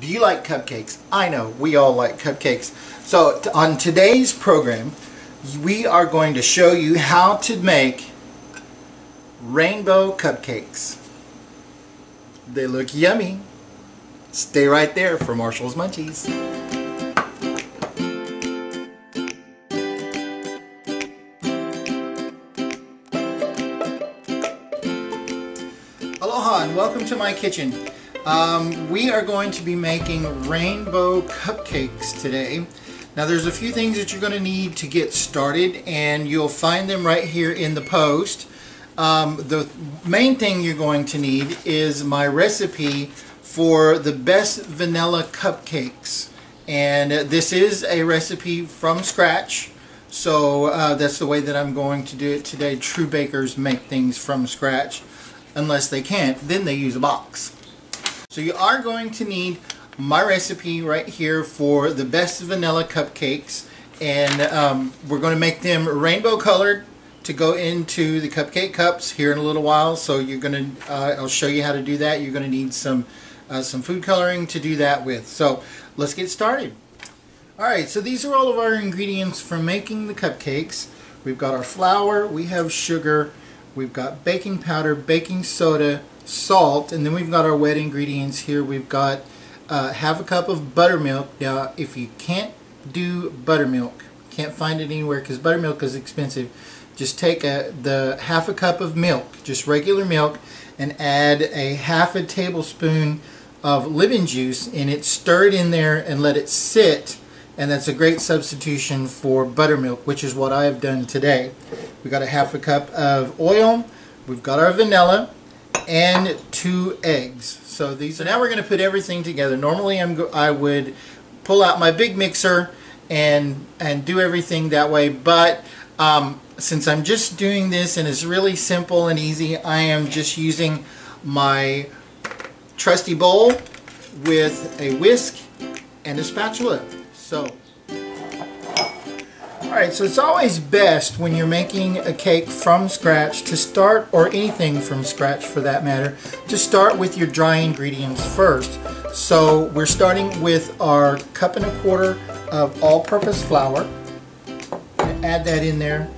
Do you like cupcakes? I know, we all like cupcakes. So on today's program, we are going to show you how to make rainbow cupcakes. They look yummy. Stay right there for Marshall's Munchies. Aloha and welcome to my kitchen. We are going to be making rainbow cupcakes today. Now there's a few things that you're going to need to get started, and you'll find them right here in the post. The main thing you're going to need is my recipe for the best vanilla cupcakes, and this is a recipe from scratch, so that's the way that I'm going to do it today. True bakers make things from scratch. Unless they can't, then they use a box. So you are going to need my recipe right here for the best vanilla cupcakes, and we're going to make them rainbow colored to go into the cupcake cups here in a little while. So you're going to, I'll show you how to do that. You're going to need some food coloring to do that with. So let's get started. Alright, so these are all of our ingredients for making the cupcakes. We've got our flour, we have sugar, we've got baking powder, baking soda, salt, and then we've got our wet ingredients here. We've got half a cup of buttermilk. Now if you can't do buttermilk, can't find it anywhere because buttermilk is expensive, just take the half a cup of milk, just regular milk, and add a half a tablespoon of lemon juice, and it's stirred in there and let it sit, and that's a great substitution for buttermilk, which is what I have done today. We got a half a cup of oil, we've got our vanilla, and 2 eggs. So these. So now we're going to put everything together. Normally I would pull out my big mixer and do everything that way, but since I'm just doing this and it's really simple and easy, I am just using my trusty bowl with a whisk and a spatula. So, alright, so it's always best when you're making a cake from scratch to start, or anything from scratch for that matter, to start with your dry ingredients first. So we're starting with our 1¼ cups of all-purpose flour. Add that in there.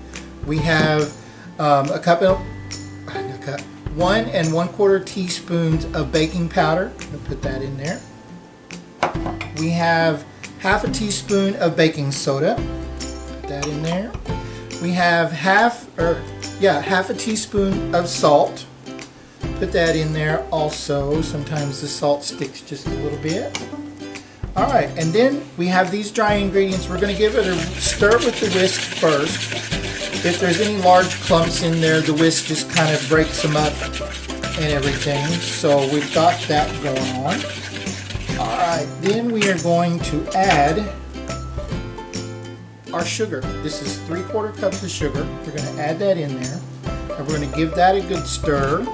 We have a cup, 1¼ teaspoons of baking powder. I'm going to put that in there. We have half a teaspoon of baking soda. Put that in there. We have half a teaspoon of salt. Put that in there also. Sometimes the salt sticks just a little bit. Alright, and then we have these dry ingredients. We're going to give it a stir with the whisk first. If there's any large clumps in there, the whisk just kind of breaks them up and everything. So we've got that going on. Alright, then we are going to add our sugar. This is 3/4 cups of sugar. We're going to add that in there. And we're going to give that a good stir.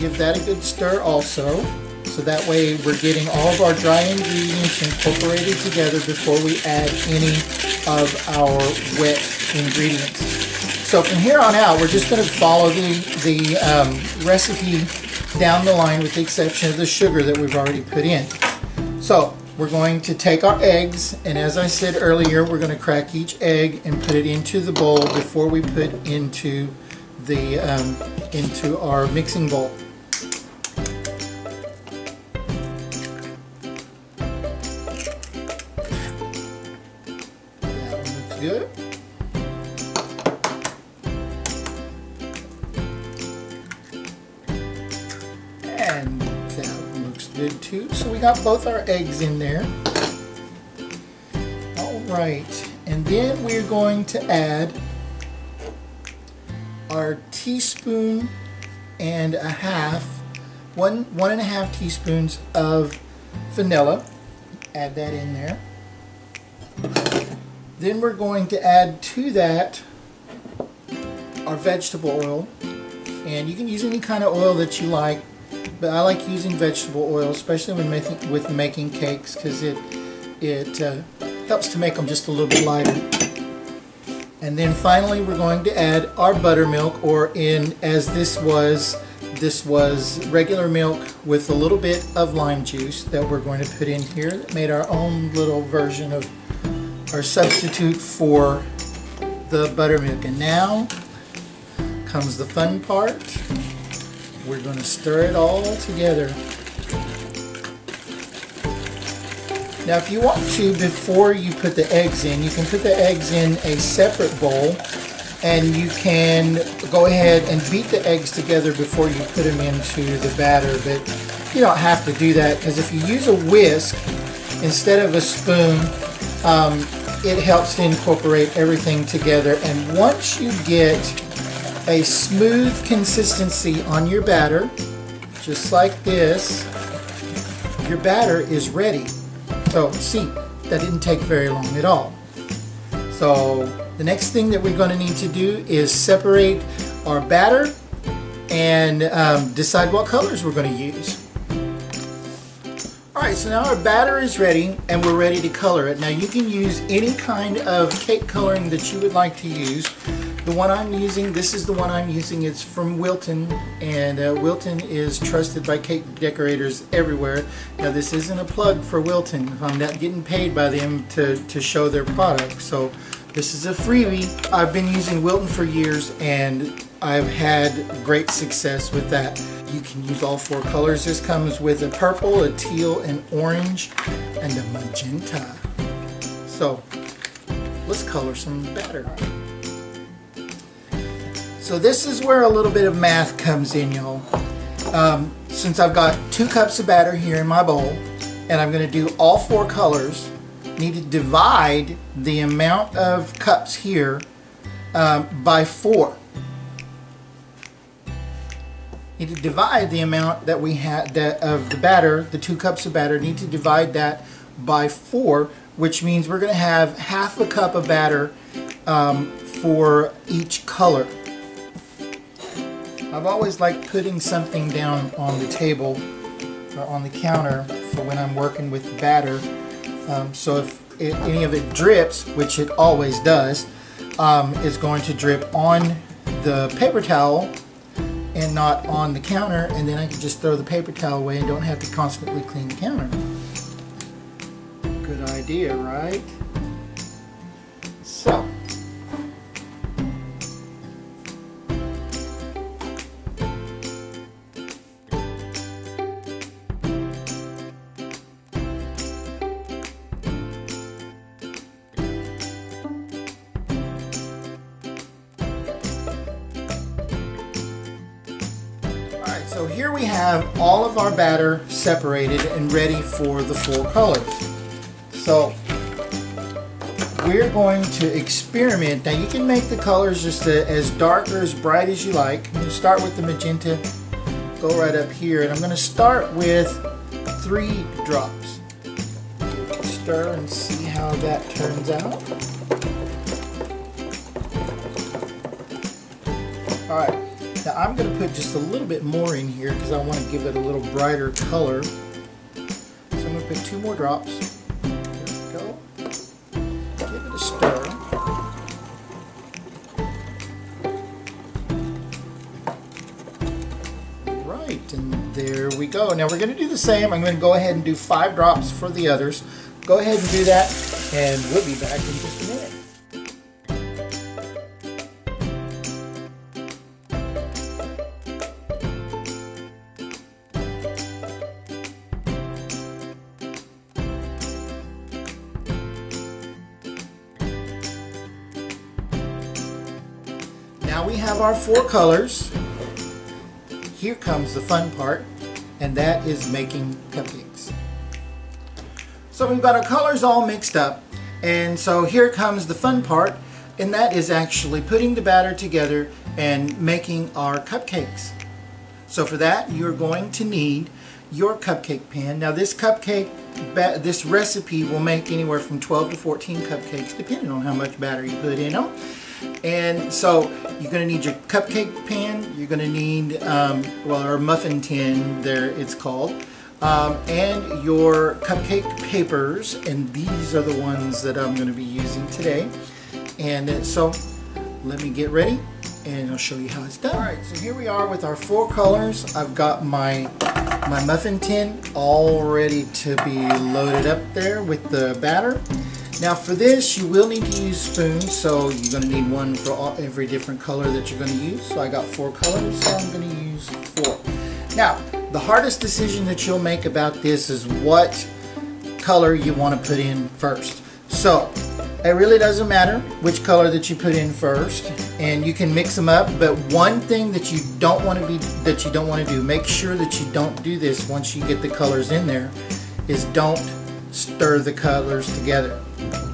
Give that a good stir also, so that way we're getting all of our dry ingredients incorporated together before we add any of our wet ingredients. So from here on out, we're just going to follow the recipe down the line, with the exception of the sugar that we've already put in. So we're going to take our eggs, and as I said earlier, we're going to crack each egg and put it into the bowl before we put into our mixing bowl. Good. And that looks good too. So we got both our eggs in there. Alright, and then we're going to add our 1½ teaspoons, 1½ teaspoons of vanilla. Add that in there. Then we're going to add to that our vegetable oil, and you can use any kind of oil that you like, but I like using vegetable oil, especially when making cakes, because it helps to make them just a little bit lighter. And then finally we're going to add our buttermilk, or in as this was This was regular milk with a little bit of lime juice that we're going to put in here. That made our own little version of our substitute for the buttermilk. And now comes the fun part. We're going to stir it all together. Now if you want to, before you put the eggs in, you can put the eggs in a separate bowl, and you can go ahead and beat the eggs together before you put them into the batter, but you don't have to do that, because if you use a whisk instead of a spoon, it helps to incorporate everything together. And once you get a smooth consistency on your batter, just like this, your batter is ready. So see, that didn't take very long at all. So the next thing that we're going to need to do is separate our batter and decide what colors we're going to use. Alright, so now our batter is ready and we're ready to color it. Now you can use any kind of cake coloring that you would like to use. The one I'm using, this is the one I'm using, it's from Wilton, and Wilton is trusted by cake decorators everywhere. Now this isn't a plug for Wilton, I'm not getting paid by them to show their product, so this is a freebie. I've been using Wilton for years and I've had great success with that. You can use all four colors. This comes with a purple, a teal, an orange, and a magenta. So let's color some batter. So this is where a little bit of math comes in, y'all. Since I've got 2 cups of batter here in my bowl, and I'm going to do all 4 colors, need to divide the amount of cups here by 4. Need to divide the amount that we had of the batter, the 2 cups of batter, need to divide that by 4, which means we're going to have half a cup of batter for each color. I've always liked putting something down on the table or on the counter for when I'm working with batter, so if any of it drips, which it always does, it's going to drip on the paper towel and not on the counter, and then I can just throw the paper towel away and don't have to constantly clean the counter. Good idea, right? So so here we have all of our batter separated and ready for the 4 colors. So we're going to experiment. Now you can make the colors just as dark or as bright as you like. I'm going to start with the magenta, go right up here, and I'm going to start with 3 drops. Stir and see how that turns out. Alright. Now I'm going to put just a little bit more in here because I want to give it a little brighter color. So I'm going to put 2 more drops. There we go. Give it a stir. Right, and there we go. Now we're going to do the same. I'm going to go ahead and do 5 drops for the others. Go ahead and do that, and we'll be back in just a minute. Now we have our 4 colors. Here comes the fun part, and that is making cupcakes. So we've got our colors all mixed up, and so here comes the fun part, and that is actually putting the batter together and making our cupcakes. So for that, you're going to need your cupcake pan. Now this recipe will make anywhere from 12 to 14 cupcakes, depending on how much batter you put in them. And so you're going to need your cupcake pan, you're going to need, or muffin tin there it's called, and your cupcake papers, and these are the ones that I'm going to be using today. And so let me get ready and I'll show you how it's done. Alright, so here we are with our four colors. I've got my muffin tin all ready to be loaded up there with the batter. Now for this you will need to use spoons, so you're going to need one for every different color that you're going to use. So I got four colors, so I'm going to use four. Now the hardest decision that you'll make about this is what color you want to put in first. So it really doesn't matter which color that you put in first, and you can mix them up, but one thing that you don't want to do, make sure that you don't do this once you get the colors in there, is don't stir the colors together.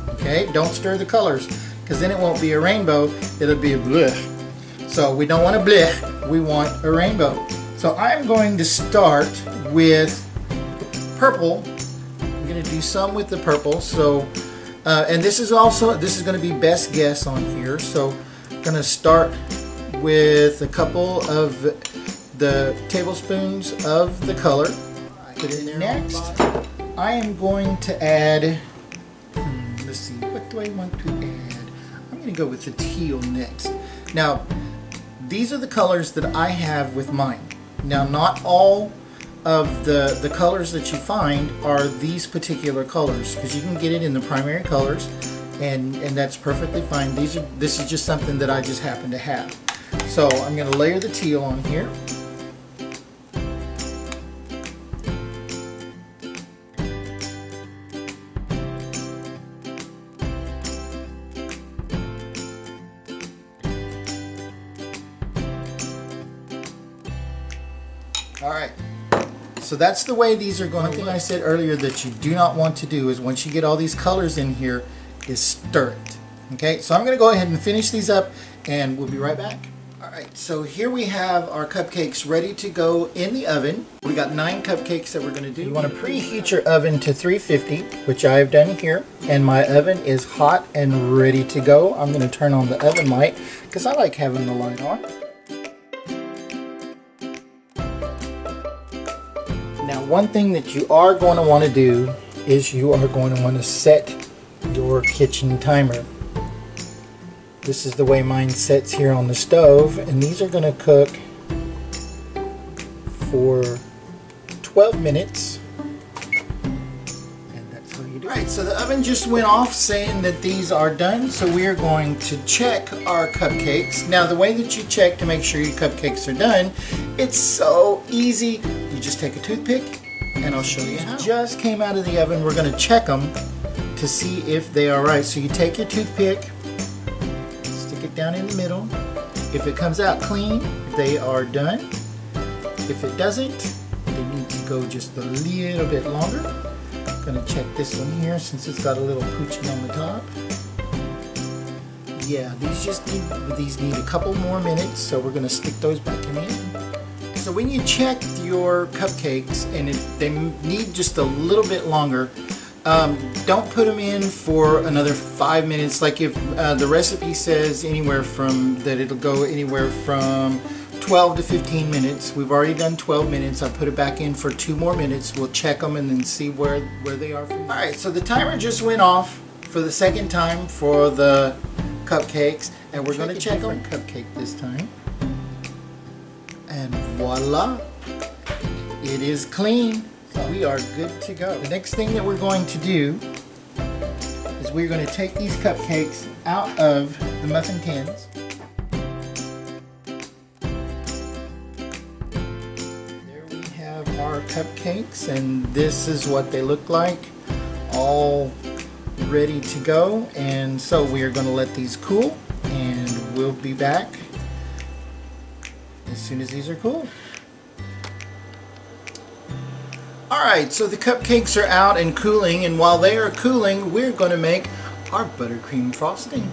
Okay, don't stir the colors, because then it won't be a rainbow, it'll be a blech. So we don't want a blech, we want a rainbow. So I'm going to start with purple. I'm going to do some with the purple. So, and this is going to be best guess on here. So I'm going to start with a couple of the tablespoons of the color. Put it in there. Next, I am going to add. Let's see, what do I want to add? I'm going to go with the teal next. Now, these are the colors that I have with mine. Now, not all of the colors that you find are these particular colors, because you can get it in the primary colors, and that's perfectly fine. This is just something that I just happen to have. So I'm going to layer the teal on here. Alright, so that's the way these are going. One thing I said earlier that you do not want to do is once you get all these colors in here is stir it. Okay, so I'm going to go ahead and finish these up and we'll be right back. Alright, so here we have our cupcakes ready to go in the oven. We got 9 cupcakes that we're going to do. You want to preheat your oven to 350, which I've done here, and my oven is hot and ready to go. I'm going to turn on the oven light because I like having the light on. Now, one thing that you are going to want to do is you are going to want to set your kitchen timer. This is the way mine sets here on the stove, and these are going to cook for 12 minutes. And that's how you do it. Alright, so the oven just went off saying that these are done, so we are going to check our cupcakes. Now, the way that you check to make sure your cupcakes are done, it's so easy. Just take a toothpick and I'll show you how. Just came out of the oven. We're going to check them to see if they are right. So you take your toothpick, stick it down in the middle. If it comes out clean, they are done. If it doesn't, they need to go just a little bit longer. I'm going to check this one here since it's got a little poochie on the top. Yeah, these need a couple more minutes, so we're going to stick those back in there. So when you check your cupcakes and they need just a little bit longer, don't put them in for another 5 minutes. Like if the recipe says it'll go anywhere from 12 to 15 minutes. We've already done 12 minutes. I put it back in for 2 more minutes. We'll check them and then see where they are. All right, so the timer just went off for the second time for the cupcakes, and we're going to check on cupcake this time. And voila, it is clean. We are good to go. The next thing that we're going to do is we're going to take these cupcakes out of the muffin tins. There we have our cupcakes, and this is what they look like, all ready to go. And so we are going to let these cool, and we'll be back as soon as these are cool. Alright, so the cupcakes are out and cooling, and while they are cooling, we're going to make our buttercream frosting.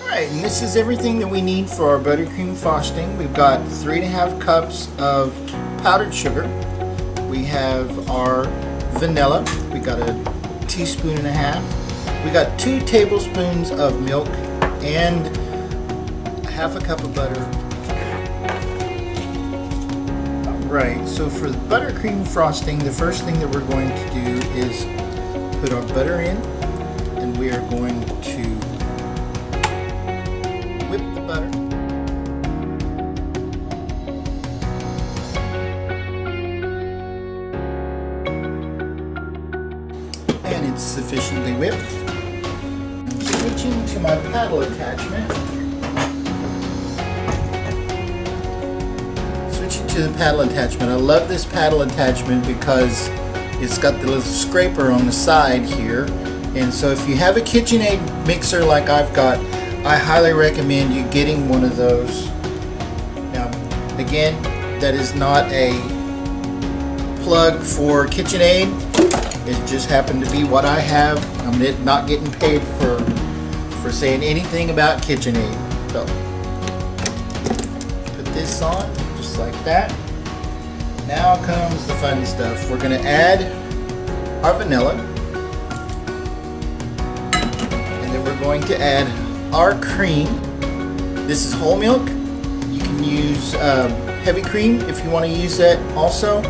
Alright, and this is everything that we need for our buttercream frosting. We've got 3½ cups of powdered sugar. We have our vanilla. We got a 1.5 teaspoons. We got 2 tablespoons of milk and half a cup of butter. Right, so for the buttercream frosting, the first thing that we're going to do is put our butter in, and we are going to it's sufficiently whipped. Switching to my paddle attachment. Switching to the paddle attachment. I love this paddle attachment because it's got the little scraper on the side here. And so if you have a KitchenAid mixer like I've got, I highly recommend you getting one of those. Now, again, that is not a plug for KitchenAid. It just happened to be what I have. I'm not getting paid for saying anything about KitchenAid. So, put this on just like that. Now comes the fun stuff. We're going to add our vanilla, and then we're going to add our cream. This is whole milk. You can use heavy cream if you want to use that also.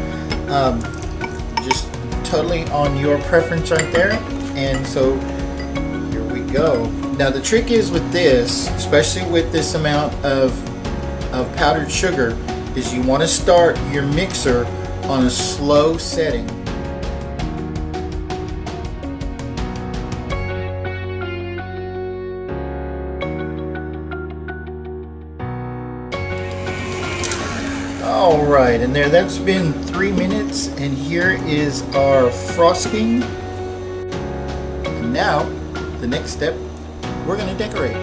Just totally on your preference right there. And so here we go. Now the trick is with this, especially with this amount of powdered sugar, is you want to start your mixer on a slow setting. Alright, and there, that's been 3 minutes, and here is our frosting. And now, the next step, we're going to decorate.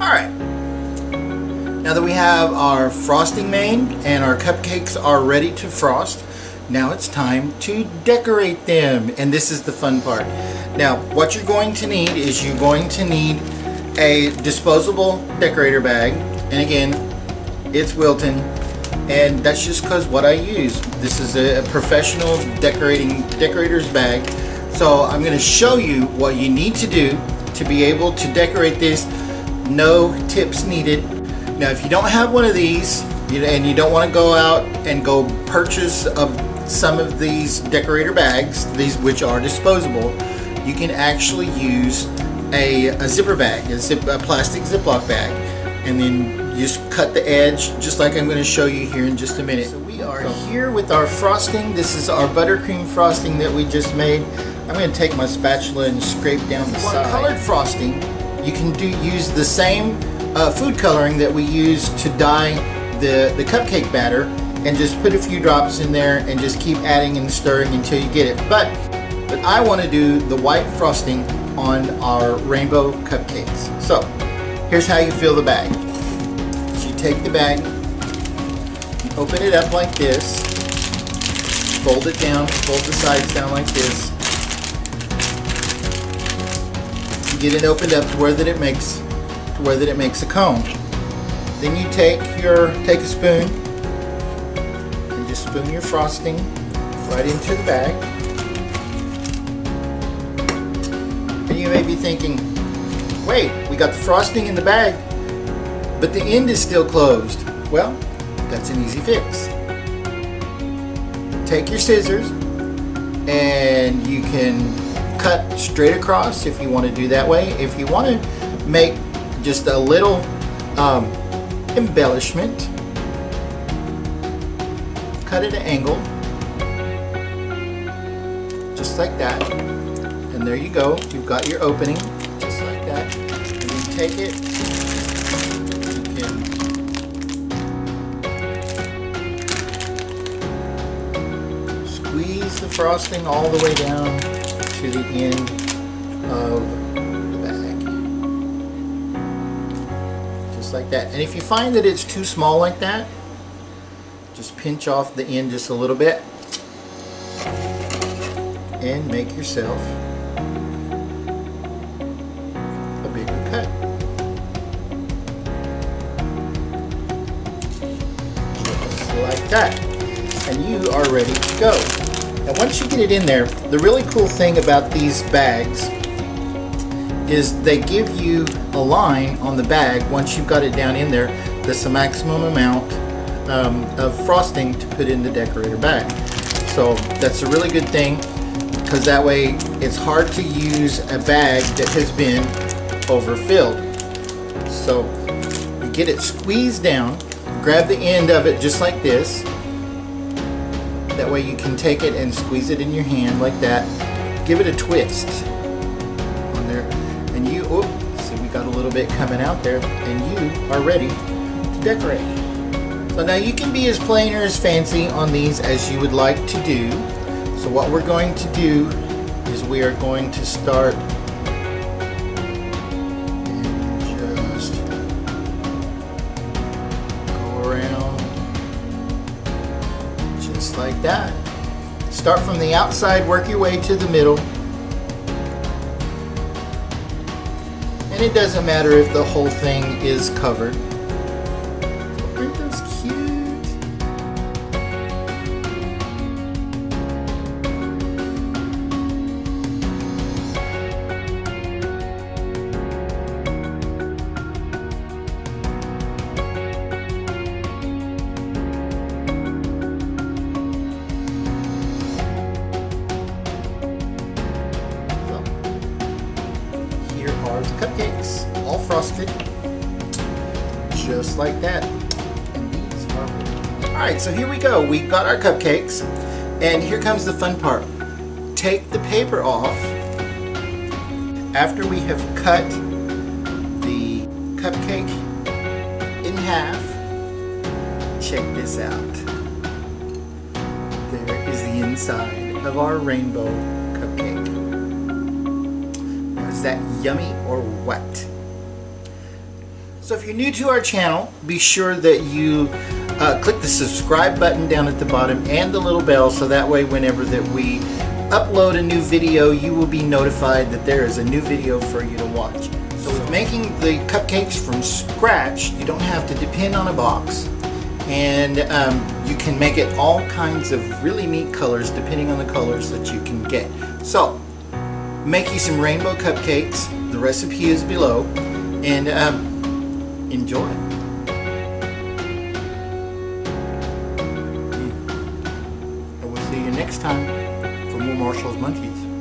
Alright, now that we have our frosting made and our cupcakes are ready to frost, now it's time to decorate them. And this is the fun part. Now, what you're going to need is you're going to need a disposable decorator bag, and again, it's Wilton, and that's just because what I use. This is a professional decorator's bag, so I'm going to show you what you need to do to be able to decorate this. No tips needed. Now, if you don't have one of these, and you don't want to go out and go purchase some of these decorator bags, these which are disposable, you can actually use a zipper bag, a plastic Ziploc bag, and then just cut the edge, just like I'm going to show you here in just a minute. So we are here with our frosting. This is our buttercream frosting that we just made. I'm going to take my spatula and scrape down the side. Colored frosting, you can use the same food coloring that we use to dye the cupcake batter, and just put a few drops in there and just keep adding and stirring until you get it. But I want to do the white frosting on our rainbow cupcakes. So here's how you fill the bag. Take the bag, open it up like this, fold it down, fold the sides down like this, get it opened up to where that it makes a cone. Then you take a spoon and just spoon your frosting right into the bag. And you may be thinking, wait, we got the frosting in the bag, but the end is still closed. Well, that's an easy fix. Take your scissors, and you can cut straight across if you want to do that way. If you want to make just a little embellishment, cut at an angle, just like that. And there you go. You've got your opening, just like that. And then take it. Squeeze the frosting all the way down to the end of the bag. Just like that. And if you find that it's too small like that, just pinch off the end just a little bit and make yourself a bigger cut. Just like that. And you are ready to go. Now once you get it in there, the really cool thing about these bags is they give you a line on the bag once you've got it down in there. That's the maximum amount of frosting to put in the decorator bag. So that's a really good thing, because that way it's hard to use a bag that has been overfilled. So you get it squeezed down, grab the end of it just like this. That way you can take it and squeeze it in your hand like that, give it a twist on there, and you, oops, see we got a little bit coming out there, and you are ready to decorate. So now you can be as plain or as fancy on these as you would like to do. So what we're going to do is we are going to start and just go around just like that. Start from the outside, work your way to the middle. And it doesn't matter if the whole thing is covered. Aren't those cupcakes, all frosted, just like that. And these are... All right, so here we go. We've got our cupcakes, and here comes the fun part. Take the paper off after we have cut the cupcake in half. Check this out. There is the inside of our rainbow cupcake. Is that yummy or what? So if you're new to our channel, be sure that you click the subscribe button down at the bottom and the little bell, so that way whenever that we upload a new video, you will be notified that there is a new video for you to watch. So with making the cupcakes from scratch, you don't have to depend on a box, and you can make it all kinds of really neat colors depending on the colors that you can get. So make you some rainbow cupcakes. The recipe is below, and enjoy. And we'll see you next time for more Marshall's Munchies.